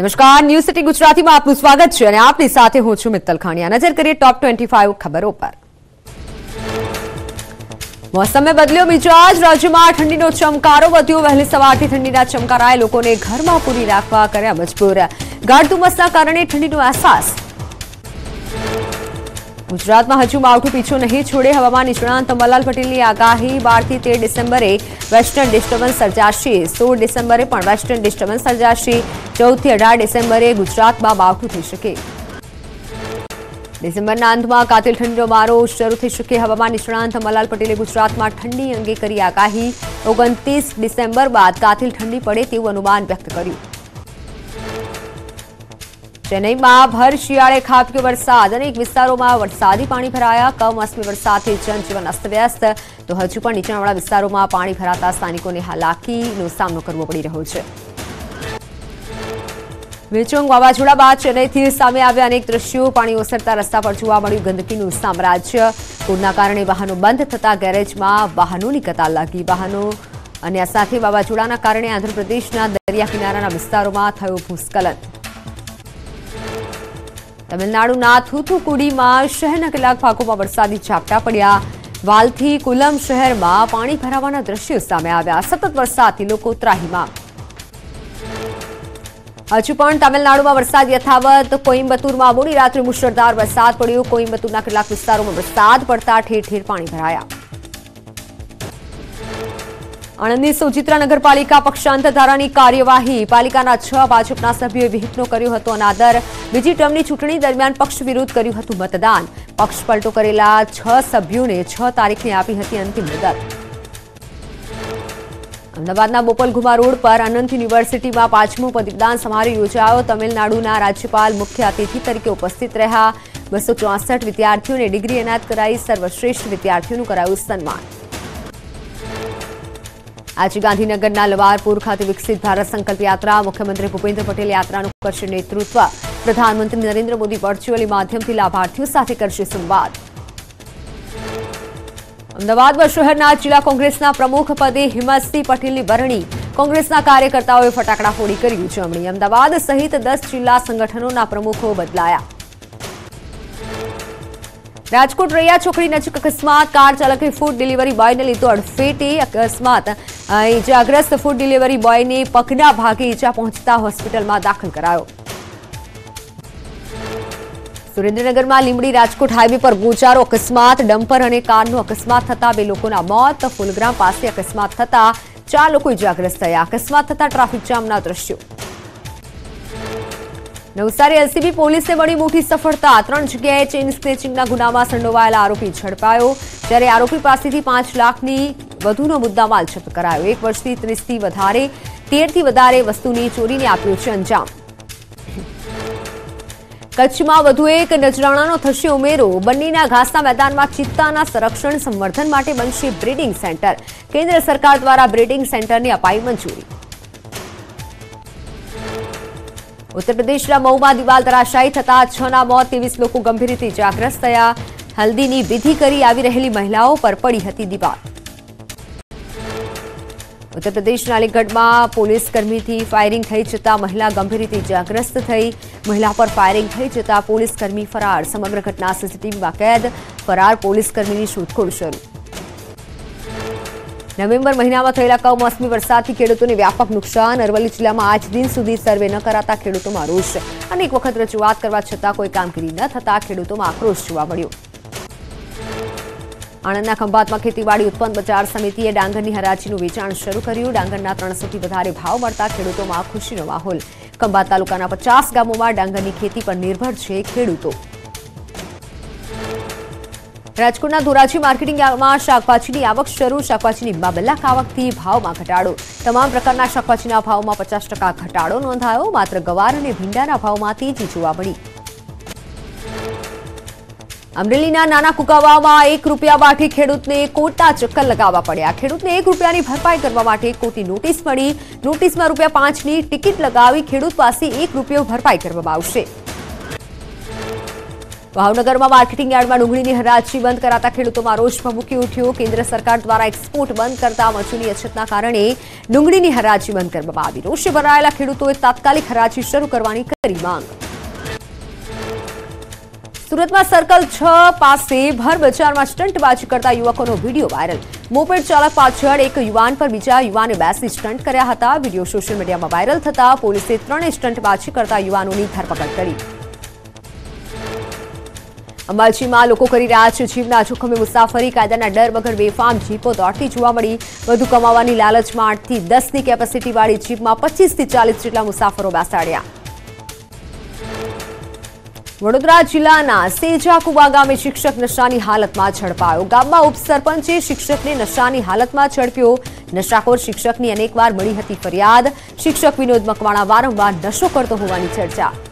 नमस्कार news city Gujarati में आपनु स्वागत छे अने आपनी साथे हुं छुं मित्तल खाणिया। नजर करीए टॉप 25 खबरों पर। मौसम में बदल्यो मिजाज, राज्य में ठंडीनो चमकारो वध्यो। वहेली सवारथी ठंडीना चमकाराए लोकोने घरमां पूरी राखवा कर्या मजबूर। गाढ धुम्मसना कारणे ठंडीनो अहसास। गुजरात में हजू मावठू पीछो नहीं छोड़े, हवामान निष्णात अंबालाल पटेल की आगाही। 12 થી 13 डिसेम्बरे वेस्टर्न डिस्टर्बन्स सर्जाशे। 16 डिसेम्बरे वेस्टर्न डिस्टर्बन्स सर्जाशे। 14 થી 18 डिसेम्बरे गुजरात में मावठू थी सके। डिसेम्बर अंत में कातिल ठंडीनो मारो शुरू थी सके। हवामान निष्णात अंबालाल पटेले गुजरात में ठंडी अंगे करी आगाही। 29 डिसेम्बर बाद कातिल ठंडी पड़े तेवुं अनुमान व्यक्त कर्युं। चेन्नई में भर शियाळे खाबक्यो वरसाद, अनेक विस्तारों में वरसादी पानी भराया। कमोसमी वरसादथी जनजीवन अस्तव्यस्त, तो हजू पण नीचाणवाळा विस्तारों में पानी भराता स्थानिकोने हालाकीनो सामनो करवो पड़ी रह्यो छे। वेचोंग वावाझोड़ा बाद चेन्नईथी सामे आव्या अनेक दृश्यो। पानी ओसरता रस्ता पर जोवा मळ्युं गंदकीनुं साम्राज्य। पूરના કારણે વાહનો બંધ થતા ગેરેજમાં વાહનોની કતાર લાગી। વાહનો અને આ સાથે વાવાઝોડાના કારણે આંધ્રપ્રદેશના દરિયા કિનારાના વિસ્તારોમાં થયો ભૂસ્ખલન। तमिलनाडुना थूथुकुडी में शहरना केटलाक भागोमां वरसादी झापटा पड्या। वालथी कोल्लम शहर में पाणी भरावाना दृश्यो सामे आव्या। सतत वरसादथी लोको त्राहीमां। हजू पण तमिलनाडुमां वरसाद यथावत। कोइम्बतूरमां मोडी रात्रे मुसळधार वरसाद पड्यो। कोइम्बतूरना केटलाक विस्तारोमां वरसाद पड़ता ठेर ठेर पाणी भराया। આણંદની સોજિત્રા નગરપાલિકા પક્ષાંતર ધારાની કાર્યવાહી। પાલિકાના 6 ભાજપના સભ્યોએ વિહિતનો કર્યો હતો અનાદર। બીજી ટર્મની ચૂંટણી દરમિયાન પક્ષ વિરોધ કર્યું હતું મતદાન। પક્ષ પલટો કરેલા 6 સભ્યોને 6 તારીખને આપી હતી અંતિમ મુદત। અમદાવાદના બોપલઘુમા રોડ પર અનંત યુનિવર્સિટીમાં 5મો પદવીદાન સમારોહ યોજાયો। તમિલનાડુના રાજ્યપાલ મુખ્ય અતિથિ તરીકે ઉપસ્થિત રહ્યા। 264 વિદ્યાર્થીઓને ડિગ્રી એનાયત કરાઈ। સર્વશ્રેષ્ઠ વિદ્યાર્થીઓનું કરાયું સન્માન। आज गांधीनगर लवारपुर खाते विकसित भारत संकल्प यात्रा। मुख्यमंत्री भूपेन्द्र पटेल यात्रा करशे नेतृत्व। प्रधानमंत्री नरेन्द्र मोदी वर्च्युअली माध्यमथी लाभार्थीओ साथे करशे संवाद। अमदावाद शहरना जिला कांग्रेसना प्रमुख पदे हिम्मतसिंह पटेलनी वरणी। कांग्रेसना कार्यकर्ताओए फटाकड़ा फोड़ी करी उजवणी। अमदावाद सहित 10 जिला संगठनोना प्रमुखो बदलाया। राजकोट रैया छोकड़ी नजीक अकस्मात, कार चालके फूड डिलीवरी बॉय ने लीधो अड़फेटे। अकस्मात इजाग्रस्त फूड डिलीवरी बॉय ने पगना भागे इजा पहुंचता होस्पिटल में दाखल करायो। सुरेन्द्रनगर में लींबड़ी राजकोट हाईवे पर गोचारो अकस्मात। डम्पर और कार अकस्मात थता 2 लोकोना मौत। फूलग्राम पास अकस्मात थता 4 लोको इजाग्रस्त थया। अकस्मात थता ट्राफिक जामना दृश्यो। नवसारी एलसीबी पुलिस ने बड़ी मोटी सफलता। 3 जगह चेन स्नेचिंग गुना में संडोवायेला आरोपी झड़पायो। जयरे आरोपी पास थी 5 लाखनी वधुनो मुद्दामाल जप्त करायो। 1 वर्षथी 13 थी वधारे वस्तुनी चोरीने आप्यो छे अंजाम। कच्छ में वधु एक नजराणानो थशे उमेरो। बन्नीना घासना मैदान में चीत्ताना संरक्षण संवर्धन माटे बनशे ब्रीडिंग सेंटर। केन्द्र सरकार द्वारा ब्रीडिंग सेंटर ने अपाई मंजूरी। उत्तर प्रदेश मऊ में दीवाल धराशायी थता 6 मौत। 23 लोग गंभीर रीते इजाग्रस्त थया। हल्दी की विधि करी आवी रहेली महिलाओं पर पड़ी थी दीवाल। उत्तर प्रदेश अलीगढ़ में पुलिसकर्मी की फायरिंग थी जता महिला गंभीर रीते इजाग्रस्त थी। महिला पर फायरिंग थी जता पुलिसकर्मी फरार। समग्र घटना सीसीटीवी में कैद। फरार पुलिसकर्मी की शोधखोड़ शुरू। नवेम्बर महीना में थयेला कमोसमी वरसादथी खेडूतोने व्यापक नुकसान। अरवली जिला में आज दिन सुधी सर्वे न कराता खेडूतोमां रोष। अनेक वखत रजूआत करवा छतां कोई कामगीरी न थता खेडूतोमां आक्रोश जोवा मळ्यो। आणंदना खंभात में खेतीवाड़ी उत्पन्न बजार समितिए डांगरनी हराजीनुं वेचाण शरू कर्युं। डांगरना 300 वधारे भाव मळता खेडूतोमां खुशीनो माहोल। खंभात तालुकाना 50 गामोमां डांगरनी खेती पर निर्भर छे खेडूतो। राजकोटना धोराजी मार्केटिंग में शाकभाजी आवक शुरू। शाकभाजी बाबलाक आवकथी भाव में घटाड़ो। तमाम प्रकारना शाकभाजी भाव में 50% घटाड़ो नोंधायो। मात्र गवार और भींडाना भाव में तेजी जोवा मळी। अमरेलीना नाना कुकावा में 1 रूपिया माटे खेडूतने कोटा चक्कर लगावा पड्या। खेडूतने 1 रूपियानी भरपाई करवा माटे कोटी नोटिस मळी। नोटिस में ₹5ની टिकिट लगावी खेडूत पासे 1 રૂપિયો भरपाई करवामां आवशे। ભાવનગરમાં मार्केटिंग यार्डમાં ડુંગળીની હરાજી બંધ કરાતા ખેડૂતોમાં રોષ ભભૂકી ઉઠ્યો। કેન્દ્ર સરકાર દ્વારા એક્સપોર્ટ બંધ કરતા મજૂરી અછતના કારણે ડુંગળીની હરાજી બંધ કરવામાં આવી। રોષે ભરાયેલા ખેડૂતોએ તાત્કાલિક હરાજી શરૂ કરવાની કરી માંગ। સુરતમાં સર્કલ 6 પાસે ભર બજારમાં સ્ટન્ટબાજી કરતા યુવકોનો વિડીયો વાયરલ। મોપેડ ચાલક પાછળ એક યુવાન પર બીજા યુવાને બેસી સ્ટન્ટ કર્યા હતા। વિડીયો સોશિયલ મીડિયામાં વાયરલ થતા પોલીસે ત્રણેય સ્ટન્ટબાજી કરતા યુવાનોની ધરપકડ કરી। અંબાજીમાં લોકો કરી રહ્યા છે જીવના જોખમે મુસાફરી। કાયદાના ડર વગર બેફામ જીપો દોડતી જોવા મળી। વધુ કમાવાની લાલચમાં 8 થી 10ની કેપેસિટીવાળી જીપમાં 25 થી 40 જેટલા મુસાફરો બેસાડ્યા। वडोदरा जिला सेजाकुबा गामे शिक्षक नशानी हालत में झड़पायो। गाम में उपसरपंचे शिक्षक ने नशानी हालत में झड़प्यो। नशाखोर शिक्षक की अनेकवार मळी हती फरियाद। शिक्षक विनोद मकवाणा वारंवार नशो करतो होवानी चर्चा।